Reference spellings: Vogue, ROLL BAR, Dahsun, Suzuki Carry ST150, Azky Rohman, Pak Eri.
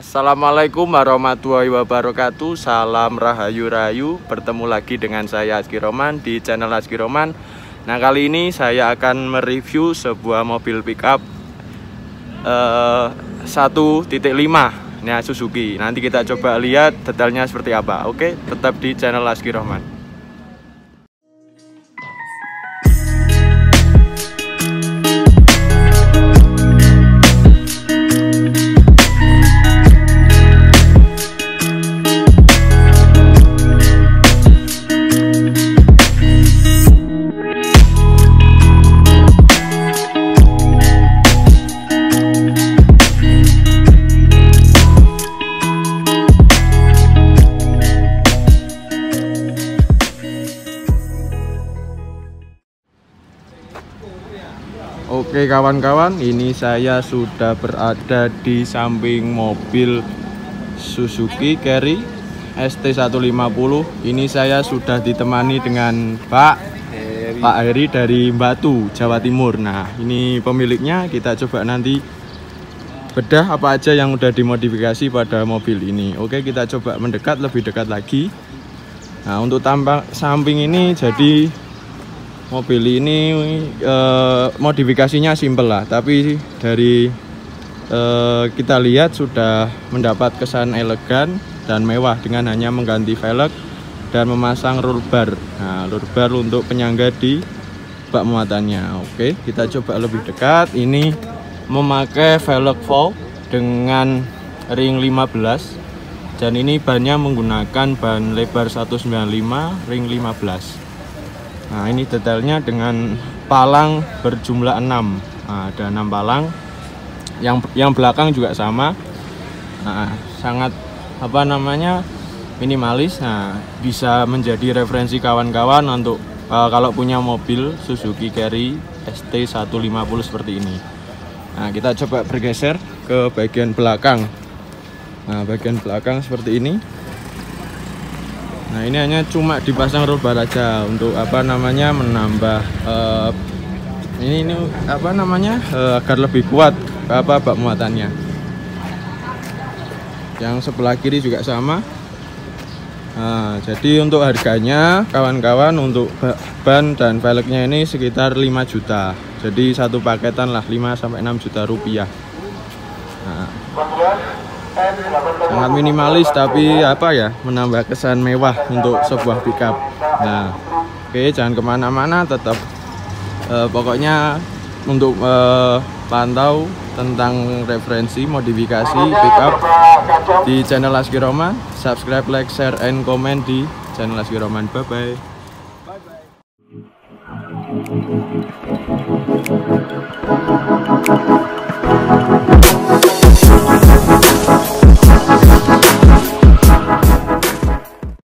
Assalamualaikum warahmatullahi wabarakatuh. Salam rahayu-rahayu. Bertemu lagi dengan saya Azky Rohman di channel Azky Rohman. Nah, kali ini saya akan mereview sebuah mobil pickup 1.5 nah Suzuki. Nanti kita coba lihat detailnya seperti apa. Oke, tetap di channel Azky Rohman. Oke kawan-kawan, ini saya sudah berada di samping mobil Suzuki Carry ST150. Ini saya sudah ditemani dengan Pak Eri dari Batu, Jawa Timur. Nah, ini pemiliknya. Kita coba nanti bedah apa aja yang udah dimodifikasi pada mobil ini. Oke, kita coba mendekat lebih dekat lagi. Nah, untuk tampang samping ini, jadi mobil ini modifikasinya simpel lah, tapi dari kita lihat sudah mendapat kesan elegan dan mewah dengan hanya mengganti velg dan memasang roll bar. Nah, roll bar untuk penyangga di bak muatannya. Oke, kita coba lebih dekat. Ini memakai velg Vogue dengan ring 15 dan ini bannya menggunakan ban lebar 195 ring 15. Nah, ini detailnya dengan palang berjumlah 6. Nah, ada 6 palang. Yang belakang juga sama. Nah, sangat minimalis. Nah, bisa menjadi referensi kawan-kawan untuk kalau punya mobil Suzuki Carry ST150 seperti ini. Nah, kita coba bergeser ke bagian belakang. Nah, bagian belakang seperti ini. Nah, ini hanya cuma dipasang roll bar aja untuk menambah agar lebih kuat bak muatannya. Yang sebelah kiri juga sama. Nah, jadi untuk harganya kawan-kawan, untuk ban dan velgnya ini sekitar 5 juta. Jadi satu paketan lah, 5 sampai 6 juta rupiah. Nah, sangat minimalis tapi menambah kesan mewah untuk sebuah pickup. Nah, oke, jangan kemana-mana, tetap pokoknya untuk pantau tentang referensi modifikasi pickup di channel Azky Rohman. Subscribe, like, share, and comment di channel Azky Rohman. Bye bye.